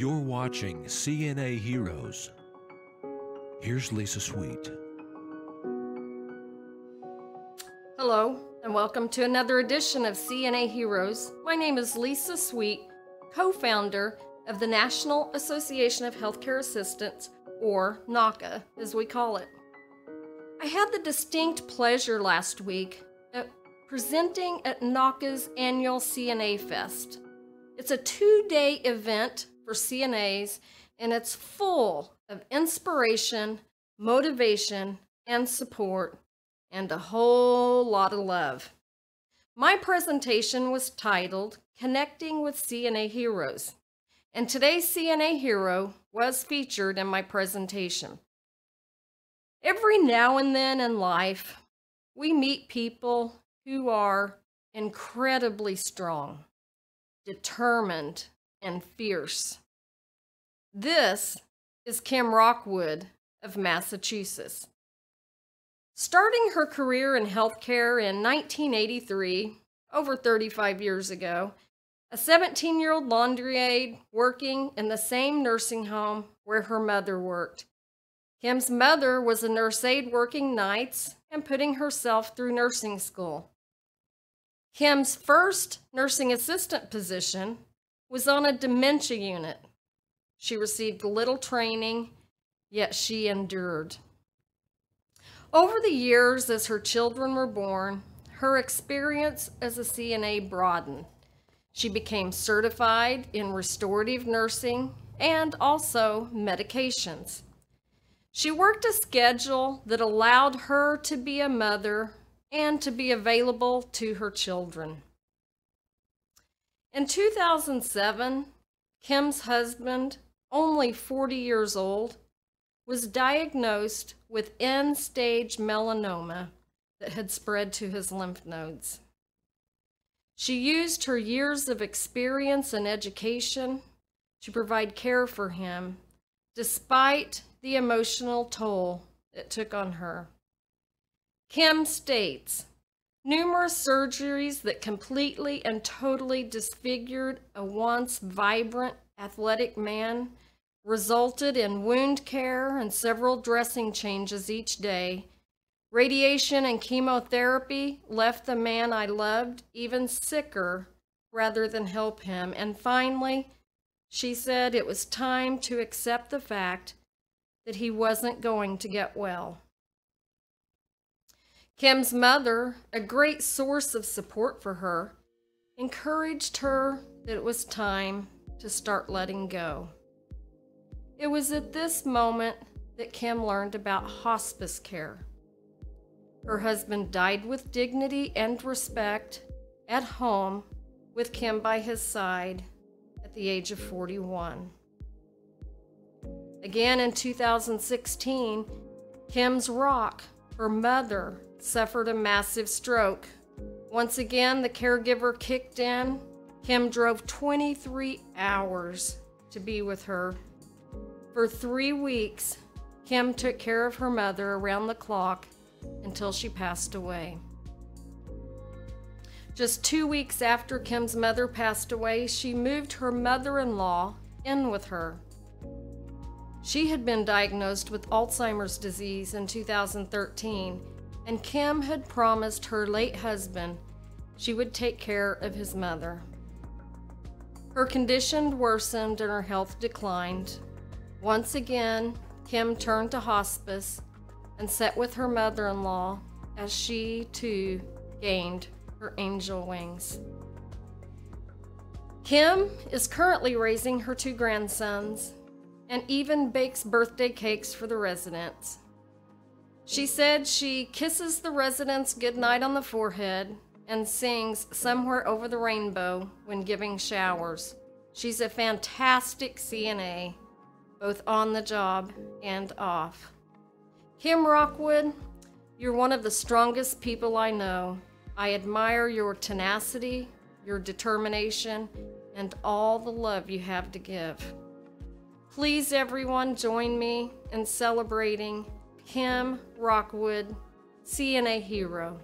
You're watching CNA Heroes. Here's Lisa Sweet. Hello, and welcome to another edition of CNA Heroes. My name is Lisa Sweet, co-founder of the National Association of Healthcare Assistants, or NAHCA, as we call it. I had the distinct pleasure last week of presenting at NAHCA's annual CNA Fest. It's a two-day event for CNAs, and it's full of inspiration, motivation, and support, and a whole lot of love. My presentation was titled Connecting with CNA Heroes, and today's CNA Hero was featured in my presentation. Every now and then in life, we meet people who are incredibly strong, determined, and fierce. This is Kim Rockwood of Massachusetts. Starting her career in healthcare in 1983, over 35 years ago, a 17-year-old laundry aide working in the same nursing home where her mother worked. Kim's mother was a nurse aide working nights and putting herself through nursing school. Kim's first nursing assistant position was on a dementia unit. She received little training, yet she endured. Over the years, as her children were born, her experience as a CNA broadened. She became certified in restorative nursing and also medications. She worked a schedule that allowed her to be a mother and to be available to her children. In 2007, Kim's husband, only 40 years old, was diagnosed with end-stage melanoma that had spread to his lymph nodes. She used her years of experience and education to provide care for him, despite the emotional toll it took on her. Kim states, numerous surgeries that completely and totally disfigured a once vibrant, athletic man resulted in wound care and several dressing changes each day. Radiation and chemotherapy left the man I loved even sicker rather than help him. And finally, she said it was time to accept the fact that he wasn't going to get well. Kim's mother, a great source of support for her, encouraged her that it was time to start letting go. It was at this moment that Kim learned about hospice care. Her husband died with dignity and respect at home with Kim by his side at the age of 41. Again in 2016, Kim's rock, her mother, suffered a massive stroke. Once again, the caregiver kicked in. Kim drove 23 hours to be with her. For 3 weeks, Kim took care of her mother around the clock until she passed away. Just 2 weeks after Kim's mother passed away, she moved her mother-in-law in with her. She had been diagnosed with Alzheimer's disease in 2013, and Kim had promised her late husband she would take care of his mother. Her condition worsened and her health declined. Once again, Kim turned to hospice and sat with her mother-in-law as she, too, gained her angel wings. Kim is currently raising her 2 grandsons and even bakes birthday cakes for the residents. She said she kisses the residents goodnight on the forehead and sings Somewhere Over the Rainbow when giving showers. She's a fantastic CNA, both on the job and off. Kim Rockwood, you're one of the strongest people I know. I admire your tenacity, your determination, and all the love you have to give. Please, everyone, join me in celebrating Kim Rockwood, CNA Hero.